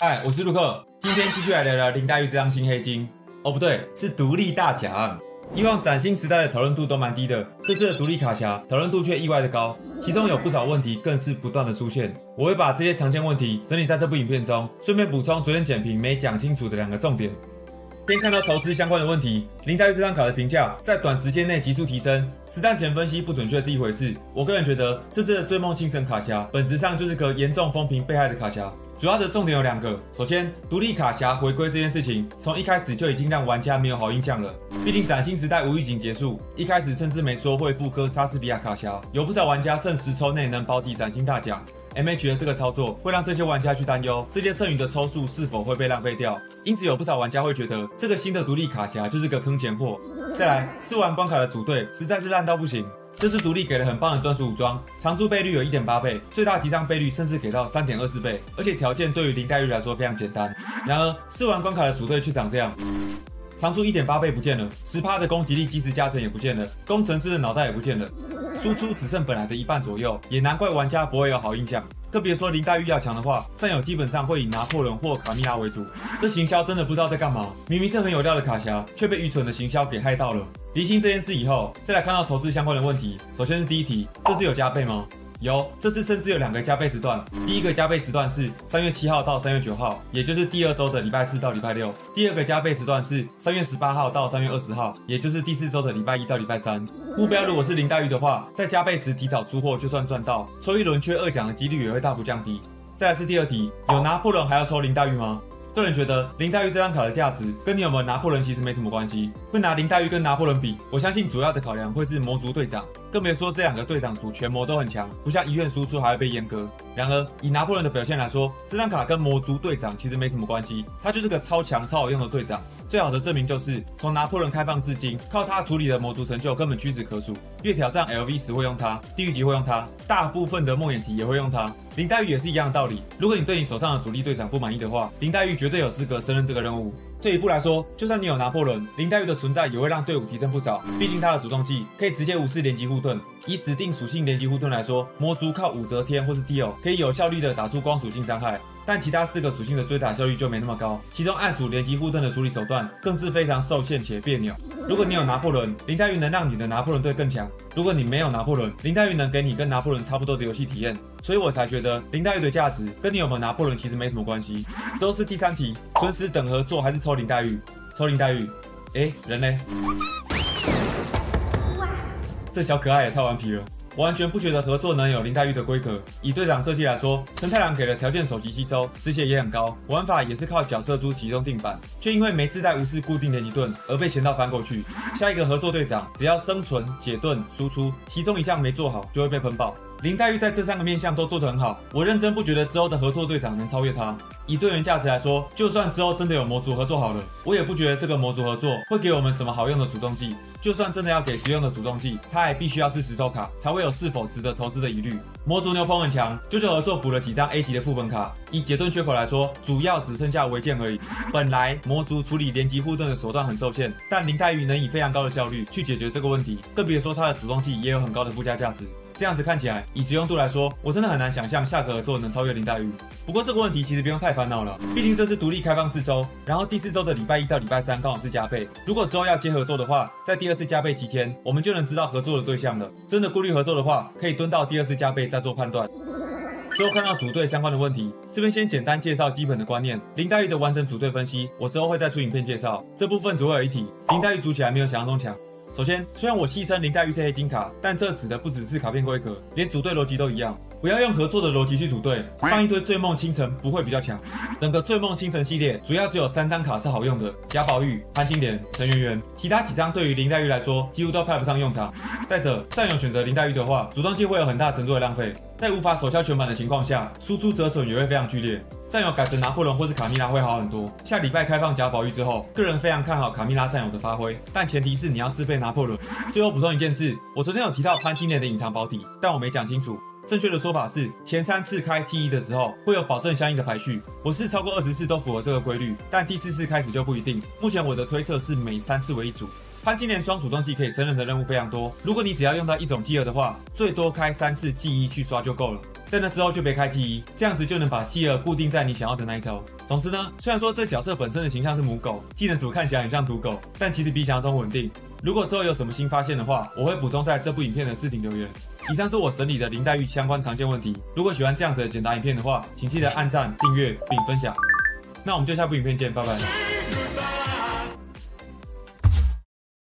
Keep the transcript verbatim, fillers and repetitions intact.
嗨，我是陆克，今天继续来聊聊林黛玉这张新黑金。哦，不对，是独立大奖。以往崭新时代的讨论度都蛮低的，这次的独立卡匣讨论度却意外的高，其中有不少问题更是不断的出现。我会把这些常见问题整理在这部影片中，顺便补充昨天简评没讲清楚的两个重点。先看到投资相关的问题，林黛玉这张卡的评价在短时间内急速提升，实战前分析不准确是一回事。我个人觉得这次的追梦清晨卡匣本质上就是个严重风评被害的卡匣。主要的重点有两个，首先，独立卡匣回归这件事情，从一开始就已经让玩家没有好印象了。毕竟崭新时代无预警结束，一开始甚至没说会复刻莎士比亚卡匣，有不少玩家剩十抽内能保底崭新大奖。M H 的这个操作会让这些玩家去担忧，这些剩余的抽数是否会被浪费掉，因此有不少玩家会觉得这个新的独立卡匣就是个坑钱货。再来，试玩关卡的组队实在是烂到不行。这次独立给了很棒的专属武装，常驻倍率有 一点八 倍，最大集章倍率甚至给到 三点二四 倍，而且条件对于林黛玉来说非常简单。然而试玩关卡的组队却长这样，常驻 一点八 倍不见了， 百分之十 的攻击力机制加成也不见了，工程师的脑袋也不见了，输出只剩本来的一半左右，也难怪玩家不会有好印象。更别说林黛玉要强的话，战友基本上会以拿破仑或卡蜜拉为主，这行销真的不知道在干嘛，明明是很有料的卡匣，却被愚蠢的行销给害到了。离心这件事以后，再来看到投资相关的问题。首先是第一题，这次有加倍吗？有，这次甚至有两个加倍时段。第一个加倍时段是三月七号到三月九号，也就是第二周的礼拜四到礼拜六。第二个加倍时段是三月十八号到三月二十号，也就是第四周的礼拜一到礼拜三。目标如果是林黛玉的话，在加倍时提早出货，就算赚到，抽一轮缺二奖的几率也会大幅降低。再来是第二题，有拿破仑还要抽林黛玉吗？个人觉得林黛玉这张卡的价值跟你有没有拿破仑其实没什么关系，会拿林黛玉跟拿破仑比，我相信主要的考量会是魔族队长，更别说这两个队长组全魔都很强，不像遗愿输出还会被阉割。然而以拿破仑的表现来说，这张卡跟魔族队长其实没什么关系，他就是个超强超好用的队长，最好的证明就是从拿破仑开放至今，靠他处理的魔族成就根本屈指可数。月挑战 L V 时会用他，地狱级会用他，大部分的梦魇级也会用他。林黛玉也是一样的道理，如果你对你手上的主力队长不满意的话，林黛玉绝对有资格胜任这个任务。退一步来说，就算你有拿破仑，林黛玉的存在也会让队伍提升不少，毕竟他的主动技可以直接无视连击护盾。以指定属性连击护盾来说，魔族靠武则天或是 Dio 可以有效率的打出光属性伤害，但其他四个属性的追打效率就没那么高，其中暗属连击护盾的处理手段更是非常受限且别扭。如果你有拿破仑，林黛玉能让你的拿破仑队更强；如果你没有拿破仑，林黛玉能给你跟拿破仑差不多的游戏体验。所以我才觉得林黛玉的价值跟你有没有拿破仑其实没什么关系。之后是第三题，存时等合作还是抽林黛玉？抽林黛玉，哎，人嘞？这小可爱也太顽皮了。我完全不觉得合作能有林黛玉的规格。以队长设计来说，陈太郎给了条件首席吸收，实血也很高，玩法也是靠角色珠启动定版，却因为没自带无视固定连击盾而被前到翻过去。下一个合作队长只要生存、解盾、输出，其中一项没做好就会被喷爆。林黛玉在这三个面向都做得很好，我认真不觉得之后的合作队长能超越他。以队员价值来说，就算之后真的有魔族合作好了，我也不觉得这个魔族合作会给我们什么好用的主动技。就算真的要给实用的主动技，它还必须要是十抽卡，才会有是否值得投资的疑虑。魔族牛棚很强，舅舅合作补了几张 A 级的副本卡。以解盾缺口来说，主要只剩下违建而已。本来魔族处理连击护盾的手段很受限，但林黛玉能以非常高的效率去解决这个问题，更别说它的主动技也有很高的附加价值。这样子看起来，以实用度来说，我真的很难想象下个合作能超越林黛玉。不过这个问题其实不用太烦恼了，毕竟这是独立开放四周，然后第四周的礼拜一到礼拜三刚好是加倍。如果之后要接合作的话，在第二次加倍期间，我们就能知道合作的对象了。真的顾虑合作的话，可以蹲到第二次加倍再做判断。之后看到组队相关的问题，这边先简单介绍基本的观念。林黛玉的完整组队分析，我之后会再出影片介绍。这部分只会有一题，林黛玉组起来没有想象中强。首先，虽然我戏称林黛玉是黑金卡，但这指的不只是卡片规格，连组队逻辑都一样。不要用合作的逻辑去组队，放一堆醉梦清晨不会比较强。整个醉梦清晨系列主要只有三张卡是好用的，贾宝玉、潘金莲、陈圆圆，其他几张对于林黛玉来说几乎都派不上用场。再者，战友选择林黛玉的话，主动性会有很大程度的浪费，在无法手效全版的情况下，输出折损也会非常剧烈。战友改成拿破仑或是卡蜜拉会好很多。下礼拜开放贾宝玉之后，个人非常看好卡蜜拉战友的发挥，但前提是你要自备拿破仑。最后补充一件事，我昨天有提到潘金莲的隐藏保底，但我没讲清楚。正确的说法是，前三次开 T 一 的时候会有保证相应的排序，我是超过二十次都符合这个规律，但第四次开始就不一定。目前我的推测是每三次为一组。潘金莲双主动技可以胜任的任务非常多，如果你只要用到一种技能的话，最多开三次技一去刷就够了。在那之后就别开记忆，这样子就能把基儿固定在你想要的那一周。总之呢，虽然说这角色本身的形象是母狗，技能组看起来很像土狗，但其实比想象中稳定。如果之后有什么新发现的话，我会补充在这部影片的置顶留言。以上是我整理的林黛玉相关常见问题。如果喜欢这样子的简答影片的话，请记得按赞、订阅并分享。那我们就下部影片见，拜拜。